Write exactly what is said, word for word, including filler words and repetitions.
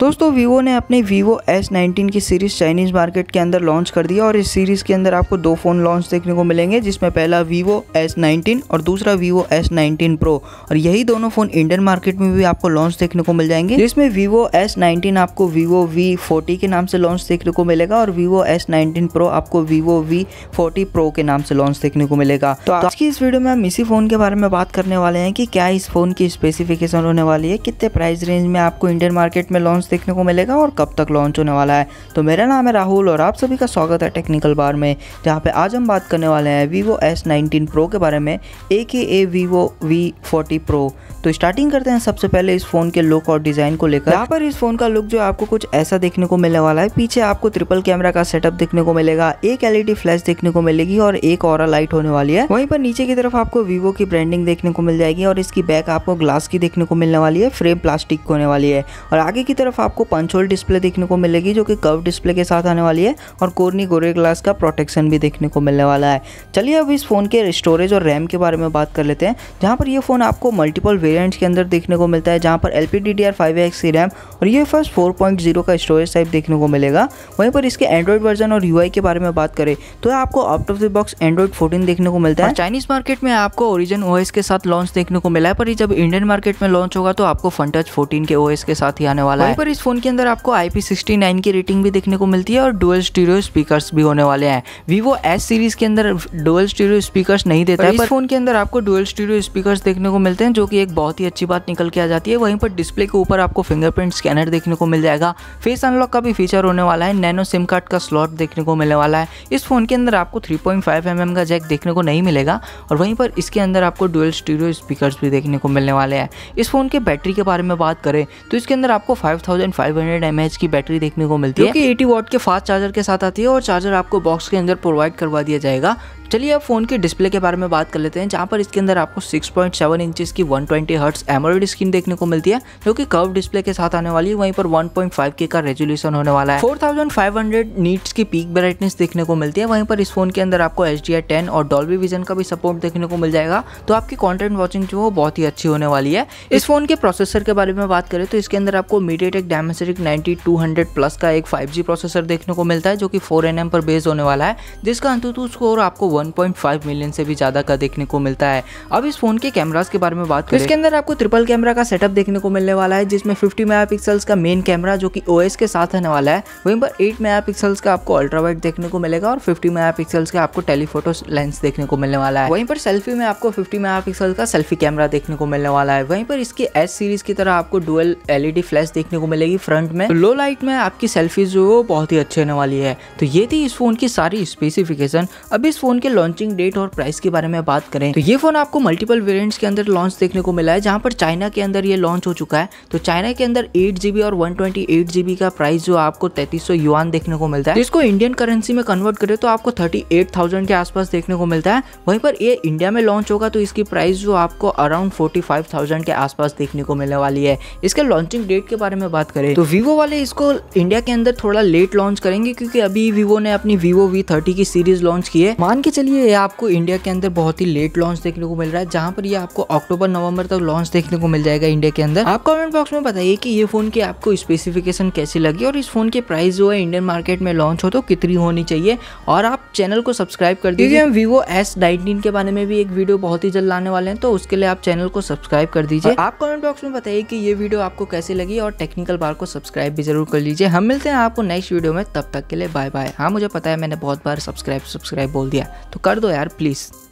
दोस्तों वीवो ने अपने वीवो एस नाइनटीन की सीरीज़ चाइनीज़ मार्केट के अंदर लॉन्च कर दिया और इस सीरीज़ के अंदर आपको दो फ़ोन लॉन्च देखने को मिलेंगे, जिसमें पहला वीवो एस नाइनटीन और दूसरा वीवो एस नाइनटीन प्रो, और यही दोनों फ़ोन इंडियन मार्केट में भी आपको लॉन्च देखने को मिल जाएंगे, जिसमें वीवो एस नाइनटीन आपको वीवो वी फोर्टी के नाम से लॉन्च देखने को मिलेगा और वीवो एस नाइनटीन प्रो आपको वीवो वी फोर्टी प्रो के नाम से लॉन्च देखने को मिलेगा। तो आज की इस वीडियो में हम इसी फ़ोन के बारे में बात करने वाले हैं कि क्या इस फ़ोन की स्पेसिफिकेशन होने वाली है, कितने प्राइस रेंज में आपको इंडियन मार्केट में लॉन्च देखने को मिलेगा और कब तक लॉन्च होने वाला है। तो मेरा नाम है राहुल और आप सभी का स्वागत है टेक्निकल बार में, जहां पे आज हम बात करने वाले हैं वीवो एस नाइनटीन प्रो के बारे में, A K A Vivo V forty pro. तो स्टार्टिंग करते हैं सबसे पहले इस फोन के लुक और डिजाइन को लेकर। यहाँ पर इस फोन का लुक जो आपको कुछ ऐसा देखने को मिलने वाला है। पीछे आपको ट्रिपल कैमरा का सेटअप देखने को मिलेगा, एक एलईडी फ्लैश देखने को मिलेगी और एक ऑरा लाइट होने वाली है। वहीं पर नीचे की तरफ आपको वीवो की ब्रांडिंग देखने को मिल जाएगी और इसकी बैक आपको ग्लास की देखने को मिलने वाली है, फ्रेम प्लास्टिक होने वाली है। और आगे की तरफ आपको पंच होल डिस्प्ले देखने को मिलेगी जो कि कर्व डिस्प्ले के साथ आने वाली है और कोर्नी गोरे ग्लास का प्रोटेक्शन भी देखने को मिलने वाला है। चलिए अब इस फोन के स्टोरेज और रैम के बारे में बात कर लेते हैं, जहां पर यह फोन आपको मल्टीपल वेरिएंट्स के अंदर देखने को मिलता है, जहां पर L P D D R five X की रैम और ये फर्स्ट फोर पॉइंट ज़ीरो का स्टोरेज टाइप देखने को मिलेगा। वहीं पर इसके एंड्रॉइड वर्जन और यूआई के बारे में बात करें तो आपको out of the box Android fourteen देखने को मिलता है। चाइनीज मार्केट में आपको ओरिजिन ओएस के साथ लॉन्च देखने को मिला है, पर जब इंडियन मार्केट में लॉन्च होगा तो आपको फनटच फोर्टीन के ओएस के साथ ही आने वाला है। वहीं पर इस फोन के अंदर आपको आई पी सिक्सटी नाइन की रेटिंग भी देखने को मिलती है और डुअल स्टीरियो स्पीकर्स भी होने वाले हैं। वीवो एस सीरीज के अंदर डुअल स्टीरियो स्पीकर्स नहीं देता है, पर इस फोन के अंदर आपको डुअल स्टीरियो स्पीकर्स देखने को मिलते हैं जो कि एक बहुत ही अच्छी बात निकल के आ जाती है। वहीं पर डिस्प्ले के ऊपर आपको फिंगरप्रिंट स्कैनर देखने को मिल जाएगा, फेस अनलॉक का भी फीचर होने वाला है, नैनो सिम कार्ड का स्लॉट देखने को मिलने वाला है। इस फोन के अंदर आपको three point five M M का जैक देखने को नहीं मिलेगा और वहीं पर इसके अंदर आपको डुअल स्टीरियो स्पीकर्स भी देखने को मिलने वाले हैं। इस फोन के बैटरी के बारे में बात करें तो इसके अंदर आपको five thousand five hundred M A H की बैटरी देखने को मिलती है, कि अस्सी वाट के फास्ट चार्जर के साथ आती है और चार्जर आपको बॉक्स के अंदर प्रोवाइड करवा दिया जाएगा। चलिए अब फोन के डिस्प्ले के बारे में बात कर लेते हैं, जहां पर इसके अंदर आपको सिक्स पॉइंट सेवन इंचेस की one twenty hertz AMOLED screen देखने को मिलती है जो कि कर्व डिस्प्ले के साथ आने वाली है। वहीं पर वन पॉइंट फाइव के का रेजोल्यूशन होने वाला है, four thousand five hundred nits की पीक ब्राइटनेस देखने को मिलती है। वहीं पर इस फोन के अंदर आपको एच डी आर टेन और डॉल्बी विजन का भी सपोर्ट देखने को मिल जाएगा, तो आपकी कॉन्टेंट वॉचिंग जो है बहुत ही अच्छी होने वाली है। इस फोन के प्रोसेसर के बारे में बात करें तो इसके अंदर आपको MediaTek Dimensity ninety two hundred plus का एक फाइव जी प्रोसेसर देखने को मिलता है जो कि फोर एन एम पर बेस्ड होने वाला है, जिसका अंतुतु स्कोर आपको वन पॉइंट फाइव मिलियन से भी ज्यादा का देखने को मिलता है। अब इस फोन के कैमरास के बारे में बात करें तो इसके अंदर आपको ट्रिपल कैमरा का सेटअप देखने को मिलने वाला है, जिसमें फिफ्टी मेगापिक्सल्स का मेन कैमरा जो कि ओएस के साथ आने वाला है। वहीं पर एट मेगापिक्सल्स का आपको अल्ट्रा वाइड देखने को मिलेगा और फिफ्टी मेगापिक्सल्स का आपको टेलीफोटो लेंस देखने को मिलने वाला है। वहीं पर सेल्फी में आपको फिफ्टी मेगापिक्सल का सेल्फी कैमरा देखने को मिलने वाला है। वहीं पर इसकी एस सीरीज की तरह आपको डुअल एलईडी फ्लैश देखने को मिलेगी फ्रंट में, तो लो लाइट में आपकी सेल्फीज जो है बहुत ही अच्छी होने वाली है। तो ये थी इस फोन की सारी स्पेसिफिकेशन। अब इस फोन के लॉन्चिंग डेट और प्राइस के बारे में बात करें तो ये फोन आपको मल्टीपल वेरिएंट्स के अंदर लॉन्च देखने को मिला है, जहां पर चाइना के अंदर ये लॉन्च हो चुका है। तो चाइना के अंदर एट जी बी और one twenty eight G B का प्राइस जो आपको तैंतीस सौ युआन देखने को मिलता है, तो इसको इंडियन करेंसी में कन्वर्ट करें तो आपको थर्टी एट थाउज़ेंड के आसपास देखने को मिलता है। वहीं पर ये इंडिया में लॉन्च होगा तो इसकी प्राइस जो आपको अराउंड फोर्टी फाइव थाउज़ेंड के आसपास देखने को मिलने वाली है। इसके लॉन्चिंग डेट के बारे में बात करें तो वीवो वाले इसको इंडिया के अंदर थोड़ा लेट लॉन्च करेंगे, क्योंकि अभी वीवो ने अपनी वीवो वी थर्टी की सीरीज लॉन्च की है। मान के चलिए ये आपको इंडिया के अंदर बहुत ही लेट लॉन्च देखने को मिल रहा है, जहां पर ये आपको अक्टूबर नवंबर तक लॉन्च देखने को मिल जाएगा इंडिया के अंदर। आप कमेंट बॉक्स में बताइए कि ये फोन की आपको स्पेसिफिकेशन कैसी लगी और इस फोन की प्राइस जो है इंडियन मार्केट में लॉन्च हो तो कितनी होनी चाहिए, और आप चैनल को सब्सक्राइब कर दीजिए। हम वीवो एस नाइनटीन के बारे में भी एक वीडियो बहुत ही जल्द लाने वाले हैं, तो उसके लिए आप चैनल को सब्सक्राइब कर दीजिए। आप कमेंट बॉक्स में बताइए कि ये वीडियो आपको कैसी लगी और टेक्निकल बार को सब्सक्राइब भी जरूर कर लीजिए। हम मिलते हैं आपको नेक्स्ट वीडियो में, तब तक के लिए बाय बाय। हाँ मुझे पता है मैंने बहुत बार सब्सक्राइब सब्सक्राइब बोल दिया, तो कर दो यार प्लीज़।